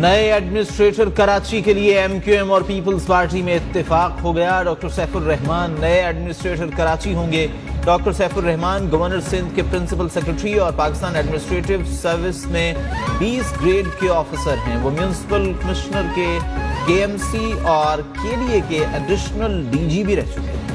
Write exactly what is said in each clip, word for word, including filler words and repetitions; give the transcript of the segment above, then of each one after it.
नए एडमिनिस्ट्रेटर कराची के लिए एमक्यूएम और पीपल्स पार्टी में इत्तेफाक हो गया। डॉक्टर सैफुर रहमान नए एडमिनिस्ट्रेटर कराची होंगे। डॉक्टर सैफुर रहमान गवर्नर सिंध के प्रिंसिपल सेक्रेटरी और पाकिस्तान एडमिनिस्ट्रेटिव सर्विस में बीस ग्रेड के ऑफिसर हैं। वो म्यूनिसिपल कमिश्नर के केएमसी और केडीए के एडिशनल डीजी भी रह चुके हैं।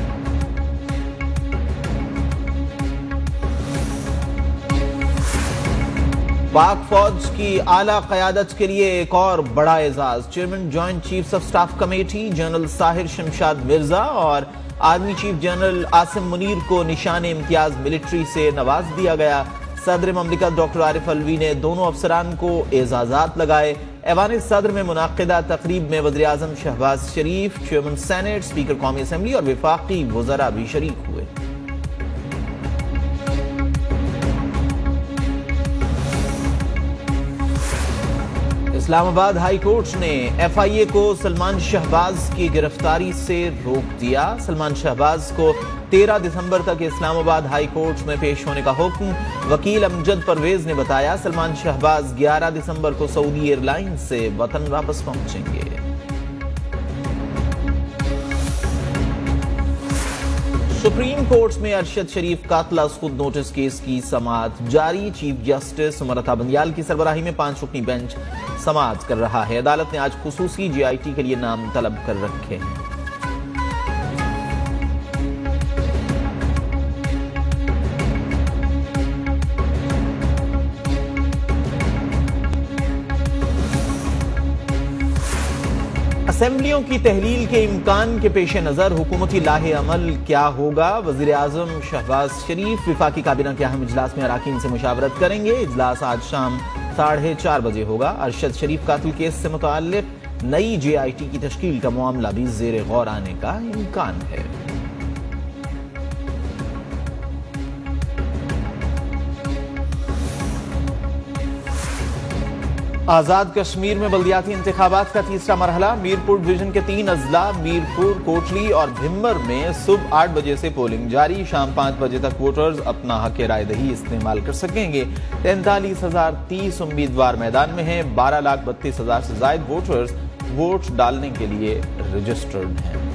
पाक फौज की आला क़यादत के लिए एक और बड़ा एजाज़। Chairman joint chiefs of staff committee general Sahir Shamshad Mirza और army chief general Asim Munir को निशान इम्तियाज मिलिट्री से नवाज दिया गया। सदर ममलिकत डॉक्टर आरिफ अल्वी ने दोनों अफसरान को एजाज़ात लगाए। ऐवान सदर में मुनाकिदा तकरीब में वज़ीर आज़म Shahbaz Sharif, chairman senate, speaker कौमी असम्बली और वफाकी वज़रा भी शरीक हुए। इस्लामाबाद हाई कोर्ट ने एफ आई ए को सलमान शहबाज की गिरफ्तारी से रोक दिया। सलमान शहबाज को तेरह दिसंबर तक इस्लामाबाद हाई कोर्ट में पेश होने का हुक्म। वकील अमजद परवेज ने बताया सलमान शहबाज ग्यारह दिसंबर को सऊदी एयरलाइन से वतन वापस पहुंचेंगे। सुप्रीम कोर्ट में अरशद शरीफ कातला खुद नोटिस केस की समाअत जारी। चीफ जस्टिस उमर अता बंदियाल की सरबराही में पांच रुकनी बेंच समाअत कर रहा है। अदालत ने आज खुसूसी जी आई टी के लिए नाम तलब कर रखे हैं। असेंबलियों की तहलील के इम्कान के पेश नज़र हुकूमती लाहे अमल क्या होगा। वज़ीर आज़म शहबाज शरीफ विफाकी काबिना के अहम इजलास में अराकीन से मुशावरत करेंगे। इजलास आज शाम साढ़े चार बजे होगा। अरशद शरीफ कातिल केस से मुताल्लिक़ नई जे आई टी की तश्कील का मामला भी ज़ेरे गौर आने का इम्कान है। आज़ाद कश्मीर में बल्दियाती इंतखाबात का तीसरा मरहला। मीरपुर डिवीजन के तीन अजला मीरपुर, कोटली और भिम्बर में सुबह आठ बजे से पोलिंग जारी। शाम पाँच बजे तक वोटर्स अपना हक रायदही इस्तेमाल कर सकेंगे। तैंतालीस हजार तीस उम्मीदवार मैदान में हैं। बारह लाख बत्तीस हजार से ज्यादा वोटर्स वोट डालने के लिए रजिस्टर्ड हैं।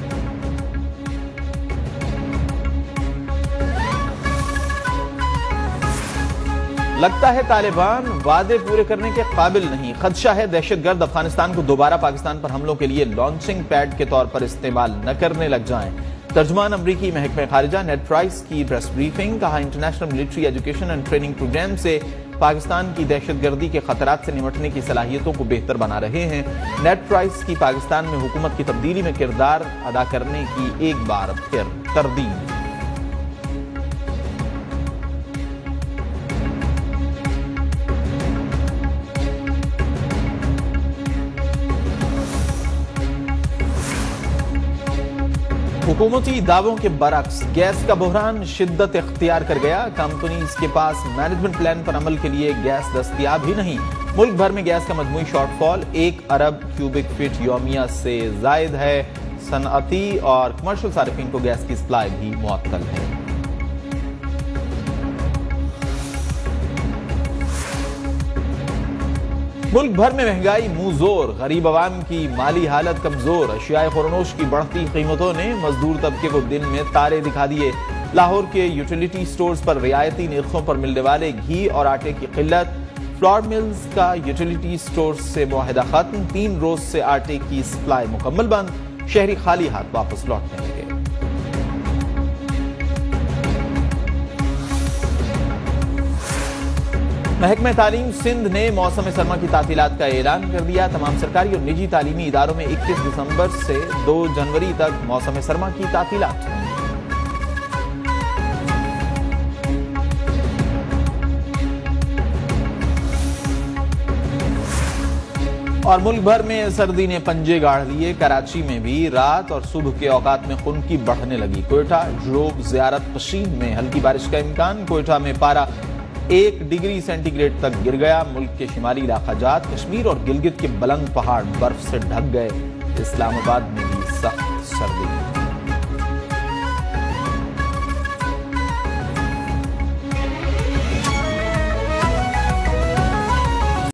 लगता है तालिबान वादे पूरे करने के काबिल नहीं। खदशा है दहशतगर्द अफगानिस्तान को दोबारा पाकिस्तान पर हमलों के लिए लॉन्चिंग पैड के तौर पर इस्तेमाल न करने लग जाएं। तर्जमान अमरीकी महकमे खारिजा नेट प्राइस की प्रेस ब्रीफिंग। कहा international military education and training programme से पाकिस्तान की दहशतगर्दी के खतरात से निपटने की सलाहियतों को बेहतर बना रहे हैं। नेट प्राइस की पाकिस्तान में हुकूमत की तब्दीली में किरदार अदा करने की एक बार फिर तरदीद। हुकूमती दावों के बरक्स गैस का बहरान शिद्दत इख्तियार कर गया। कंपनीज के पास मैनेजमेंट प्लान पर अमल के लिए गैस दस्तियाब ही नहीं। मुल्क भर में गैस का मजमूई शॉर्टफॉल एक अरब क्यूबिक फीट योमिया से जायद है। सनअती और कमर्शियल सार्फिन को गैस की सप्लाई भी मुअत्तल है। मुल्क भर में महंगाई मुंहजोर, गरीब आवाम की माली हालत कमजोर। अशियाए खुरनोश की बढ़ती कीमतों ने मजदूर तबके को दिन में तारे दिखा दिए। लाहौर के यूटिलिटी स्टोर्स पर रियायती निर्खों पर मिलने वाले घी और आटे की किल्लत। फ्लोर मिल्स का यूटिलिटी स्टोर्स से मुआहदा खत्म। तीन रोज से आटे की सप्लाई मुकम्मल बंद। शहरी खाली हाथ वापस लौटने लगे। महकमा तालीम सिंध ने मौसम सरमा की तातीलात का ऐलान कर दिया। तमाम सरकारी और निजी तालीमी इदारों में इक्कीस दिसंबर से दो जनवरी तक मौसम सरमा की तातीलात होंगी। और मुल्क भर में सर्दी ने पंजे गाड़ लिए। कराची में भी रात और सुबह के औकात में खुनकी बढ़ने लगी। कोयटा, जलोब, जियारत पशीन में हल्की बारिश का इम्कान। कोयटा में पारा एक डिग्री सेंटीग्रेड तक गिर गया। मुल्क के शिमाली इलाका जात, कश्मीर और गिलगित के बुलंद पहाड़ बर्फ से ढक गए। इस्लामाबाद में भी सख्त सर्दी।